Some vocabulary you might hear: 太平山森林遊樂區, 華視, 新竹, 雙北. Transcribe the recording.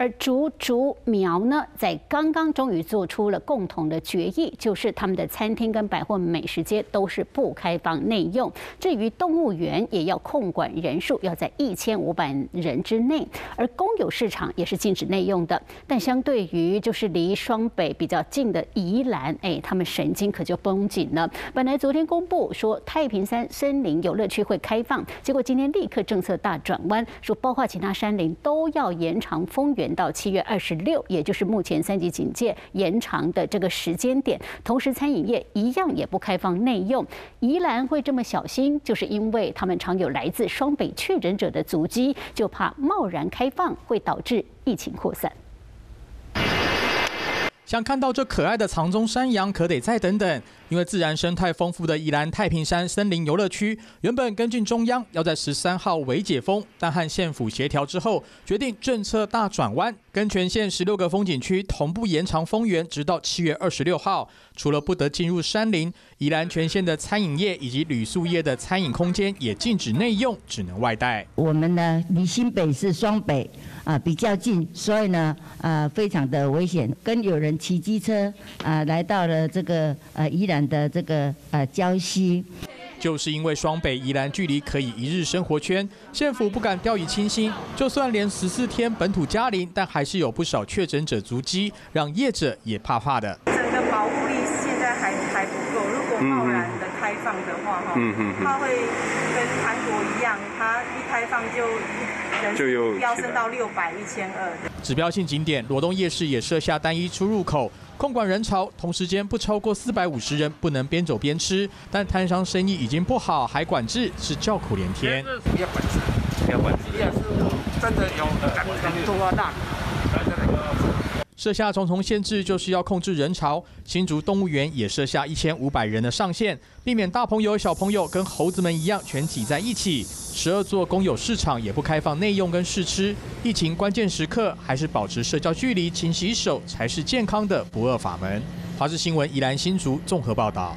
而竹苗呢，在刚刚终于做出了共同的决议，就是他们的餐厅跟百货美食街都是不开放内用。至于动物园，也要控管人数，要在1500人之内。而公有市场也是禁止内用的。但相对于就是离双北比较近的宜兰，他们神经可就绷紧了。本来昨天公布说太平山森林游乐区会开放，结果今天立刻政策大转弯，说包括其他山林都要延长封园到7月26日，也就是目前3级警戒延长的这个时间点。同时，餐饮业一样也不开放内用。宜兰会这么小心，就是因为他们常有来自双北确诊者的足迹，就怕贸然开放会导致疫情扩散。 想看到这可爱的藏中山羊，可得再等等。因为自然生态丰富的宜兰太平山森林游乐区，原本根据中央要在13号微解封，但和县府协调之后，决定政策大转弯，跟全县16个风景区同步延长封园，直到7月26号。除了不得进入山林，宜兰全县的餐饮业以及旅宿业的餐饮空间也禁止内用，只能外带。我们呢，离新北是双北啊比较近，所以呢非常的危险，跟有人 骑机车来到了这个宜兰的这个礁溪，就是因为双北宜兰距离可以一日生活圈，县府不敢掉以轻心，就算连14天本土加零，但还是有不少确诊者足迹，让业者也怕怕的。整个保护力现在还不够，如果贸然的开放的话，哈，它会跟韩国一样，它一开放就 就飙升到600、1200。指标性景点罗东夜市也设下单一出入口，控管人潮，同时间不超过450人，不能边走边吃。但摊商生意已经不好，还管制，是叫苦连天。要管制，要管制，也是真的有感觉多大。 设下重重限制，就是要控制人潮。新竹动物园也设下1500人的上限，避免大朋友、小朋友跟猴子们一样全挤在一起。12座公有市场也不开放内用跟试吃。疫情关键时刻，还是保持社交距离、勤洗手才是健康的不二法门。华视新闻宜兰新竹综合报道。